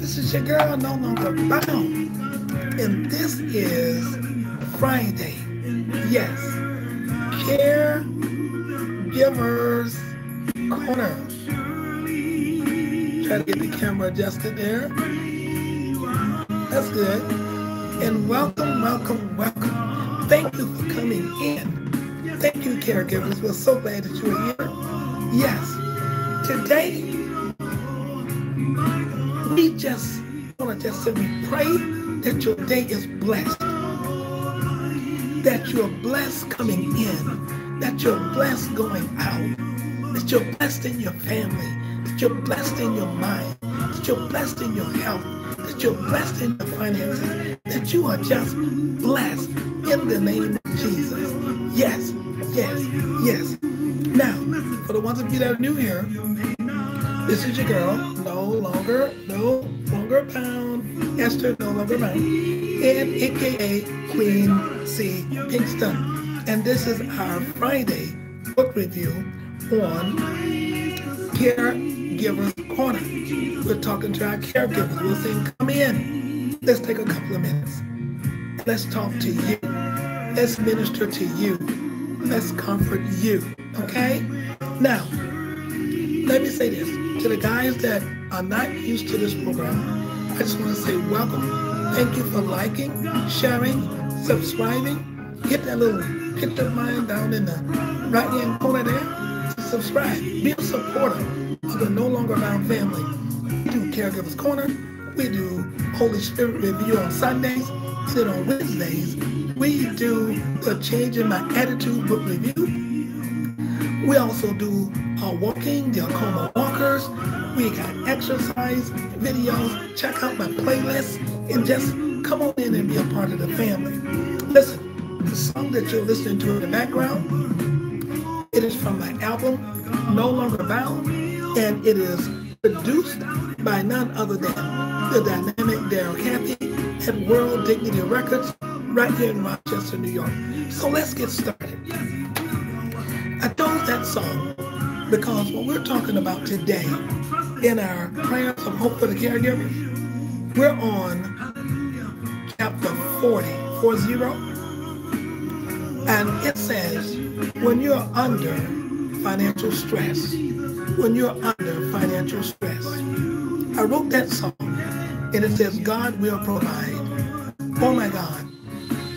This is your girl, No Longer Bound, and this is Friday. Yes, Caregivers Corner. Try to get the camera adjusted there. That's good. And welcome, welcome, welcome. Thank you for coming in. Thank you, caregivers. We're so glad that you are here. Yes, today we just want to simply pray that your day is blessed, that you're blessed coming in, that you're blessed going out, that you're blessed in your family, that you're blessed in your mind, that you're blessed in your health, that you're blessed in your finances, that you are just blessed in the name of Jesus. Yes, yes, yes. Now, for the ones of you that are new here, this is your girl, No Longer Bound, Esther No Longer Bound, and aka Queen C. Pinkston. And this is our Friday book review on Caregivers Corner. We're talking to our caregivers. We're saying, come in. Let's take a couple of minutes. Let's talk to you. Let's minister to you. Let's comfort you. Okay? Now, let me say this. To the guys that are not used to this program, I just want to say welcome. Thank you for liking, sharing, subscribing. Hit that little picture of mine down in the right-hand corner there. Subscribe. Be a supporter of the No Longer Bound family. We do Caregivers Corner. We do Holy Spirit Review on Sundays. Sit on Wednesdays. We do the Change in My Attitude book review. We also do walking, the Arcoma Walkers. We got exercise videos. Check out my playlist and just come on in and be a part of the family. Listen, the song that you're listening to in the background, it is from my album, No Longer Bound, and it is produced by none other than the dynamic Daryl Cathy at World Dignity Records right here in Rochester, New York. So let's get started. I chose that song because what we're talking about today in our prayers of hope for the caregivers, we're on chapter 40, and it says, when you're under financial stress, when you're under financial stress. I wrote that song, and it says, God will provide. Oh my God.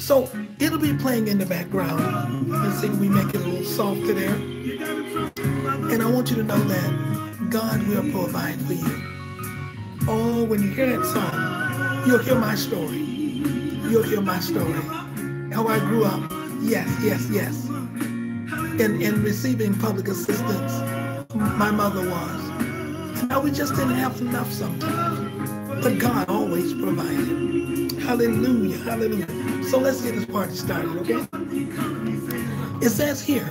So it'll be playing in the background. Let's see, we make it a little softer there. And I want you to know that God will provide for you. Oh, when you hear that song, you'll hear my story. You'll hear my story. How I grew up, yes, yes, yes. And receiving public assistance, my mother was. And now we just didn't have enough sometimes. But God always provided. Hallelujah, hallelujah. So let's get this party started, okay? It says here,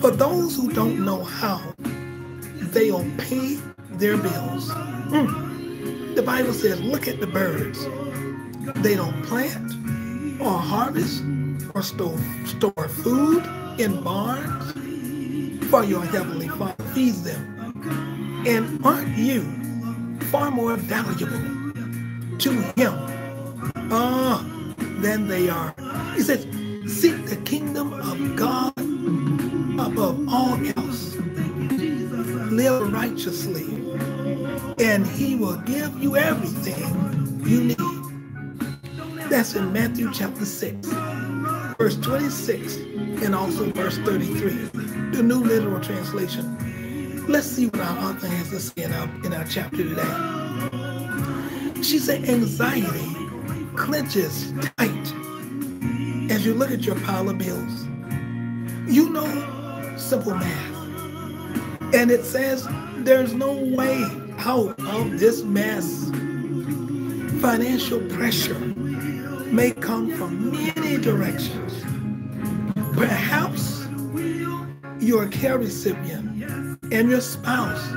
for those who don't know how they'll pay their bills. The Bible says, look at the birds. They don't plant or harvest or store food in barns, for your heavenly Father feeds them. And aren't you far more valuable to Him than they are? He says, seek the kingdom of God above all else. Live righteously, and He will give you everything you need. That's in Matthew chapter 6, verse 26, and also verse 33, the New Literal Translation. Let's see what our author has to say in our chapter today. She said, anxiety clenches tight as you look at your pile of bills. You know simple math. And it says there's no way out of this mess. Financial pressure may come from many directions. Perhaps you're a care recipient and your spouse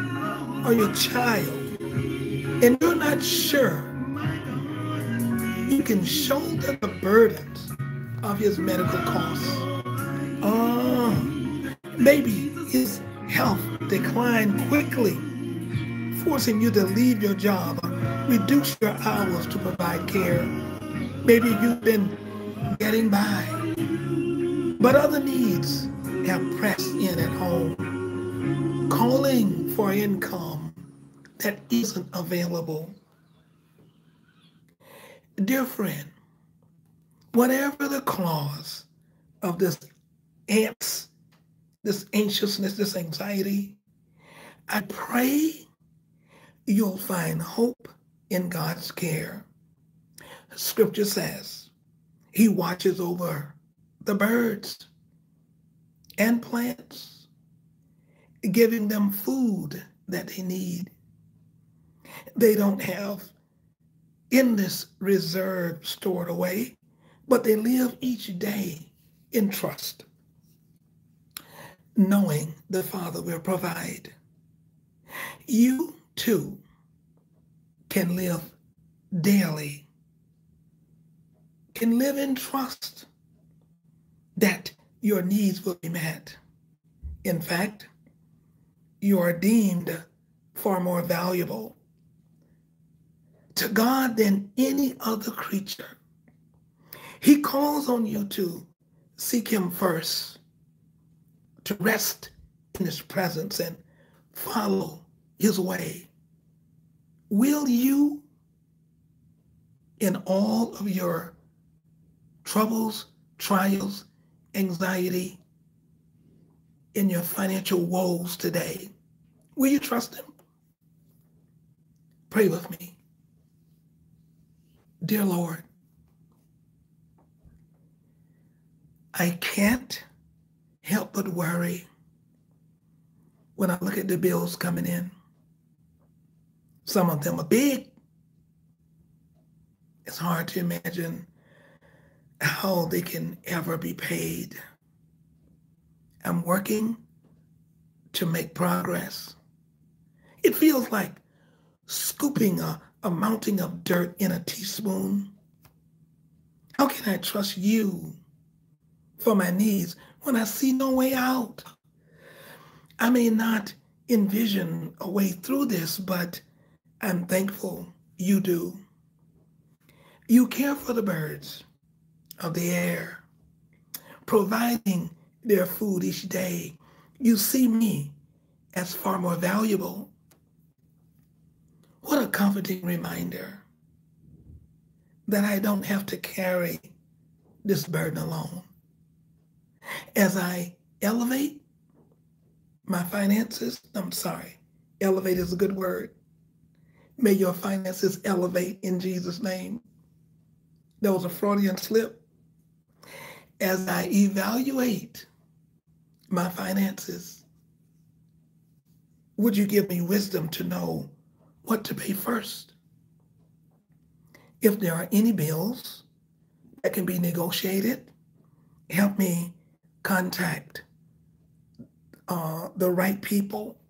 or your child, and you're not sure you can shoulder the burdens of his medical costs. Maybe his health declined quickly, forcing you to leave your job or Reduce your hours to provide care. Maybe you've been getting by, but other needs have pressed in at home, calling for income that isn't available. Dear friend, whatever the cause of this anxiousness, this anxiety, I pray you'll find hope in God's care. Scripture says he watches over the birds and plants, giving them food that they need. They don't have endless reserve stored away, but they live each day in trust, knowing the Father will provide. You too can live daily, can live in trust that your needs will be met. In fact, you are deemed far more valuable to God than any other creature. He calls on you to seek him first, to rest in his presence and follow his way. Will you, in all of your troubles, trials, anxiety, in your financial woes today, will you trust him? Pray with me. Dear Lord, I can't help but worry when I look at the bills coming in. Some of them are big. It's hard to imagine how they can ever be paid. I'm working to make progress. It feels like scooping a mountain of dirt in a teaspoon. How can I trust you for my needs when I see no way out? I may not envision a way through this, but I'm thankful you do. You care for the birds of the air, providing their food each day. You see me as far more valuable. What a comforting reminder that I don't have to carry this burden alone. As I elevate my finances, elevate is a good word. May your finances elevate in Jesus' name. There was a Freudian slip. As I evaluate my finances, would you give me wisdom to know what to pay first? If there are any bills that can be negotiated, help me contact the right people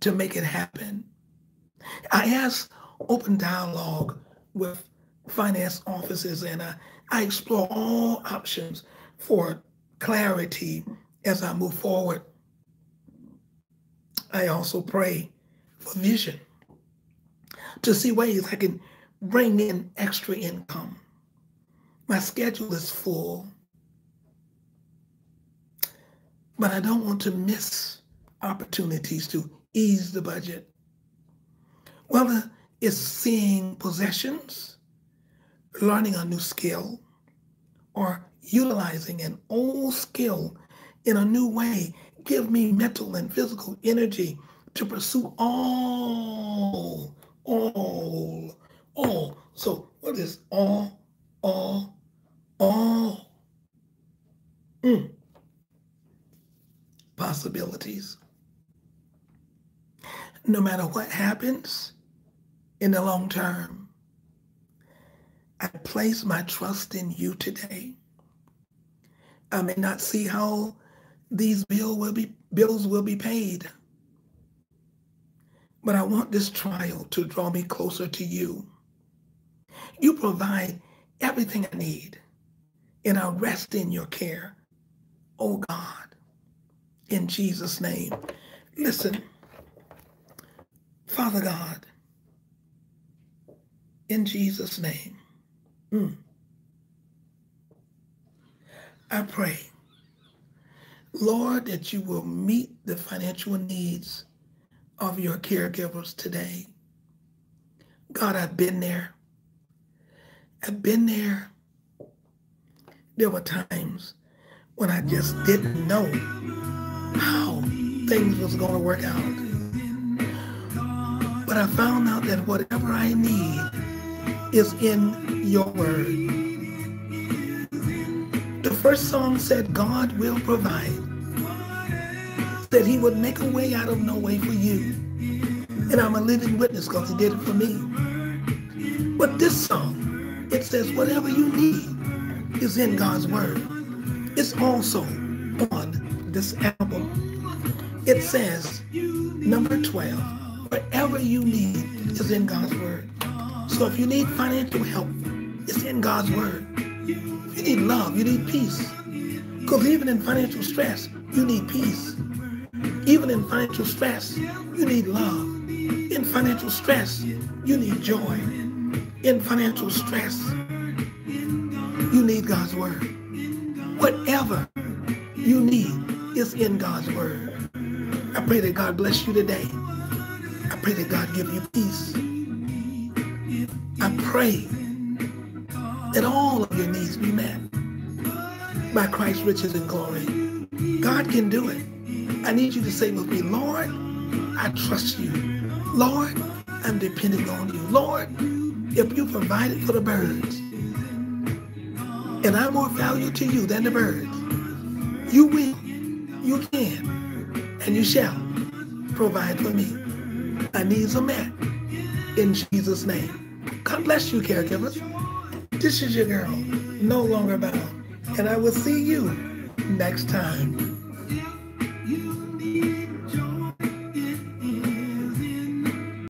to make it happen. I ask open dialogue with finance offices, and I explore all options for clarity as I move forward. I also pray for vision to see ways I can bring in extra income. My schedule is full, but I don't want to miss opportunities to ease the budget. Whether it's seeing possessions, learning a new skill, or utilizing an old skill in a new way, give me mental and physical energy to pursue all. So what is all? Possibilities. No matter what happens in the long term, I place my trust in you today. I may not see how these bills will be paid, but I want this trial to draw me closer to you. You provide everything I need, and I rest in your care, oh God. In Jesus' name. Listen, Father God, in Jesus' name. I pray, Lord, that you will meet the financial needs of your caregivers today. God, I've been there. I've been there. There were times when I just didn't know how things was going to work out. But I found out that whatever I need is in your word. The first song said, God will provide, that he would make a way out of no way for you. And I'm a living witness because he did it for me. But this song, it says, whatever you need is in God's word. It's also on this album. It says, number 12, whatever you need is in God's word. So if you need financial help, it's in God's word. You need love, you need peace. Because even in financial stress, you need peace. Even in financial stress, you need love. In financial stress, you need joy. In financial stress, you need God's word. Whatever you need is in God's word. I pray that God bless you today. I pray that God give you peace. I pray that all of your needs be met by Christ's riches and glory. God can do it. I need you to say with me, Lord, I trust you. Lord, I'm depending on you. Lord, if you provided for the birds, and I'm more valuable to you than the birds, you will, you can, and you shall provide for me. My needs are met in Jesus' name. God bless you, caregivers. This is your girl, No Longer Bound, and I will see you next time.